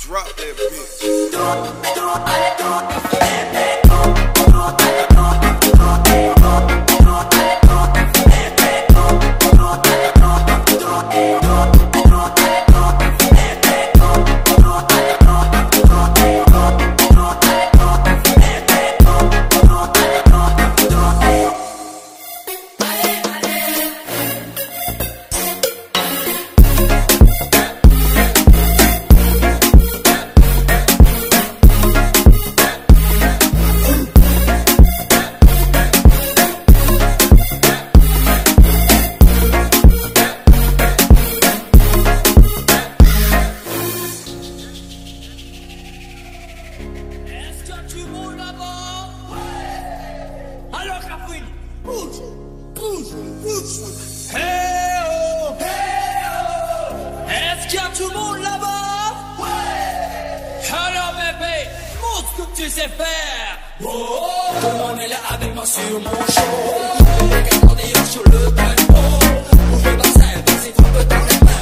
Drop that bitch. Tu sais faire. Oh, oh, oh. Tout le monde est là avec moi sur mon show. Regardez-en sur le plateau. Vous pouvez danser, danser, trompe dans les mains.